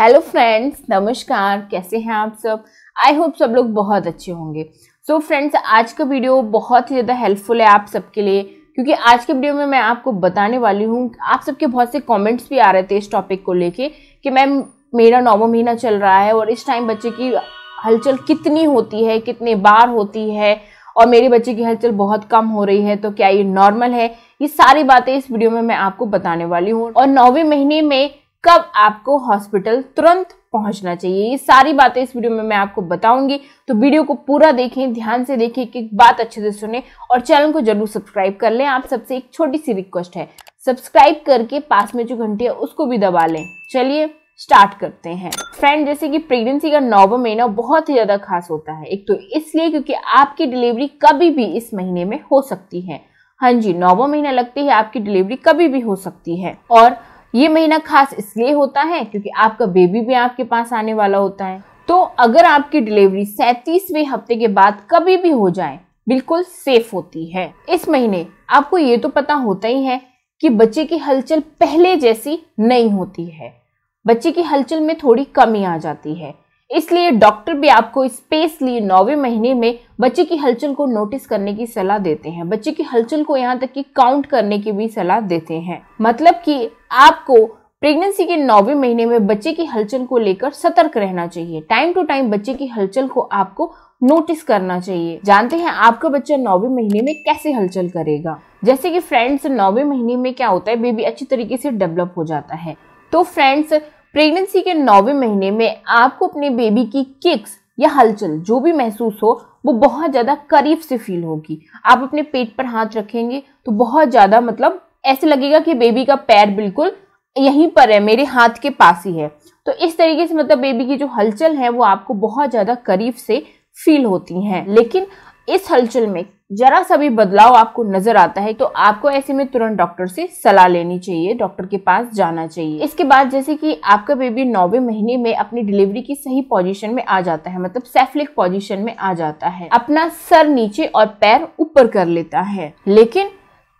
Hello friends, नमस्कार। कैसे हैं आप सब? आई होप सब लोग बहुत अच्छे होंगे। सो फ्रेंड्स, आज का वीडियो बहुत ही ज़्यादा हेल्पफुल है आप सबके लिए, क्योंकि आज के वीडियो में मैं आपको बताने वाली हूँ। आप सबके बहुत से कमेंट्स भी आ रहे थे इस टॉपिक को लेके कि मैम मेरा 9वां महीना चल रहा है और इस टाइम बच्चे की हलचल कितनी होती है, कितने बार होती है और मेरे बच्चे की हलचल बहुत कम हो रही है, तो क्या ये नॉर्मल है? ये सारी बातें इस वीडियो में मैं आपको बताने वाली हूँ। और 9वें महीने में कब आपको हॉस्पिटल तुरंत पहुंचना चाहिए, ये सारी बातें इस वीडियो में मैं आपको बताऊंगी। तो वीडियो को पूरा देखें, ध्यान से देखें, एक बात अच्छे से सुने और चैनल को जरूर सब्सक्राइब कर लें। आप सबसे एक छोटी सी रिक्वेस्ट है, सब्सक्राइब करके पास में जो घंटी है उसको भी दबा लें। चलिए स्टार्ट करते हैं। फ्रेंड, जैसे कि प्रेगनेंसी का 9वां महीना बहुत ही ज़्यादा खास होता है। एक तो इसलिए क्योंकि आपकी डिलीवरी कभी भी इस महीने में हो सकती है। हाँ जी, 9वां महीना लगते ही आपकी डिलीवरी कभी भी हो सकती है। और ये महीना खास इसलिए होता है क्योंकि आपका बेबी भी आपके पास आने वाला होता है। तो अगर आपकी डिलीवरी 37वें हफ्ते के बाद कभी भी हो जाए, बिल्कुल सेफ होती है। इस महीने आपको ये तो पता होता ही है कि बच्चे की हलचल पहले जैसी नहीं होती है, बच्चे की हलचल में थोड़ी कमी आ जाती है। इसलिए डॉक्टर भी आपको स्पेशली 9वें महीने में बच्चे की हलचल को नोटिस करने की सलाह देते हैं, बच्चे की हलचल को यहाँ तक कि काउंट करने की भी सलाह देते हैं। मतलब कि आपको प्रेगनेंसी के 9वें महीने में बच्चे की हलचल को लेकर सतर्क रहना चाहिए। टाइम टू टाइम बच्चे की हलचल को आपको नोटिस करना चाहिए। जानते हैं आपका बच्चा 9वें महीने में कैसे हलचल करेगा? जैसे कि फ्रेंड्स, 9वें महीने में क्या होता है, बेबी अच्छी तरीके से डेवलप हो जाता है। तो फ्रेंड्स, प्रेगनेंसी के 9वें महीने में आपको अपने बेबी की किक्स या हलचल जो भी महसूस हो वो बहुत ज़्यादा करीब से फील होगी। आप अपने पेट पर हाथ रखेंगे तो बहुत ज़्यादा, मतलब ऐसे लगेगा कि बेबी का पैर बिल्कुल यहीं पर है, मेरे हाथ के पास ही है। तो इस तरीके से, मतलब बेबी की जो हलचल है वो आपको बहुत ज़्यादा करीब से फील होती हैं। लेकिन इस हलचल में जरा सा भी बदलाव आपको नजर आता है तो आपको ऐसे में तुरंत डॉक्टर से सलाह लेनी चाहिए, डॉक्टर के पास जाना चाहिए। इसके बाद, जैसे कि आपका बेबी 9वें महीने में अपनी डिलीवरी की सही पोजीशन में आ जाता है, मतलब सेफलिक पोजीशन में आ जाता है, अपना सर नीचे और पैर ऊपर कर लेता है। लेकिन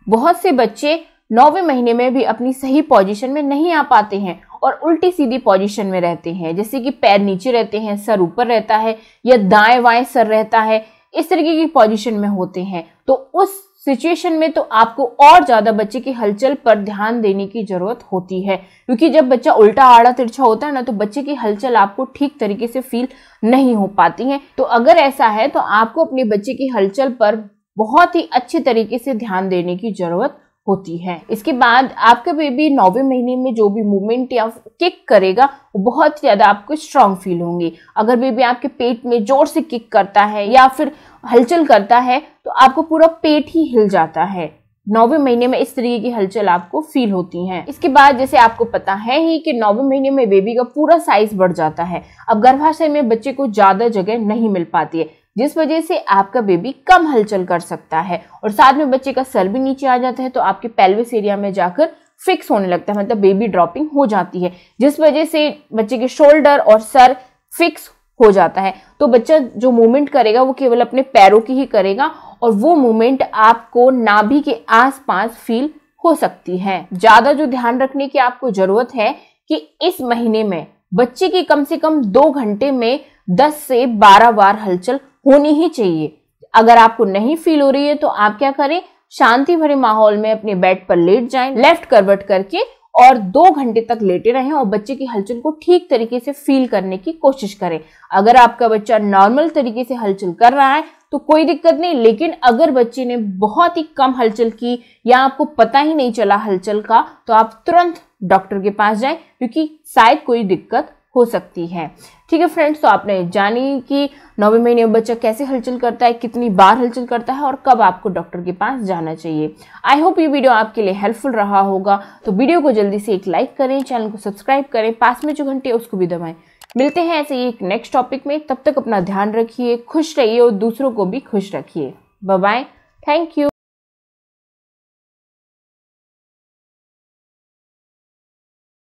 बहुत से बच्चे 9वें महीने में भी अपनी सही पोजीशन में नहीं आ पाते हैं और उल्टी सीधी पोजीशन में रहते हैं, जैसे कि पैर नीचे रहते हैं, सर ऊपर रहता है या दाएं बाएं सर रहता है, इस तरीके की पोजीशन में होते हैं। तो उस सिचुएशन में तो आपको और ज़्यादा बच्चे की हलचल पर ध्यान देने की ज़रूरत होती है, क्योंकि जब बच्चा उल्टा आड़ा तिरछा होता है ना, तो बच्चे की हलचल आपको ठीक तरीके से फील नहीं हो पाती है। तो अगर ऐसा है तो आपको अपने बच्चे की हलचल पर बहुत ही अच्छे तरीके से ध्यान देने की ज़रूरत होती है। इसके बाद आपका बेबी 9वें महीने में जो भी मूवमेंट या किक करेगा वो बहुत ज़्यादा आपको स्ट्रॉन्ग फील होंगे। अगर बेबी आपके पेट में जोर से किक करता है या फिर हलचल करता है तो आपको पूरा पेट ही हिल जाता है। 9वें महीने में इस तरीके की हलचल आपको फील होती है। इसके बाद, जैसे आपको पता है ही कि 9वें महीने में बेबी का पूरा साइज बढ़ जाता है। अब गर्भाशय में बच्चे को ज़्यादा जगह नहीं मिल पाती है, जिस वजह से आपका बेबी कम हलचल कर सकता है और साथ में बच्चे का सर भी नीचे आ जाता है, तो आपके पेल्विस एरिया में जाकर फिक्स होने लगता है, मतलब बेबी ड्रॉपिंग हो जाती है, जिस वजह से बच्चे के शोल्डर और सर फिक्स हो जाता है। तो बच्चा जो मूवमेंट करेगा वो केवल अपने पैरों की ही करेगा और वो मूवमेंट आपको नाभि के आसपास फील हो सकती है। ज़्यादा जो ध्यान रखने की आपको ज़रूरत है कि इस महीने में बच्चे की कम से कम 2 घंटे में 10 से 12 बार हलचल होनी ही चाहिए। अगर आपको नहीं फील हो रही है तो आप क्या करें, शांति भरे माहौल में अपने बेड पर लेट जाएं, लेफ्ट करवट करके, और 2 घंटे तक लेटे रहें और बच्चे की हलचल को ठीक तरीके से फील करने की कोशिश करें। अगर आपका बच्चा नॉर्मल तरीके से हलचल कर रहा है तो कोई दिक्कत नहीं, लेकिन अगर बच्चे ने बहुत ही कम हलचल की या आपको पता ही नहीं चला हलचल का, तो आप तुरंत डॉक्टर के पास जाएं, क्योंकि शायद कोई दिक्कत हो सकती है। ठीक है फ्रेंड्स, तो आपने जानी कि 9वें महीने में बच्चा कैसे हलचल करता है, कितनी बार हलचल करता है और कब आपको डॉक्टर के पास जाना चाहिए। आई होप ये वीडियो आपके लिए हेल्पफुल रहा होगा। तो वीडियो को जल्दी से एक लाइक करें, चैनल को सब्सक्राइब करें, पास में जो घंटी है उसको भी दबाएं। मिलते हैं ऐसे ही एक नेक्स्ट टॉपिक में। तब तक अपना ध्यान रखिए, खुश रहिए और दूसरों को भी खुश रखिए। Bye, thank you.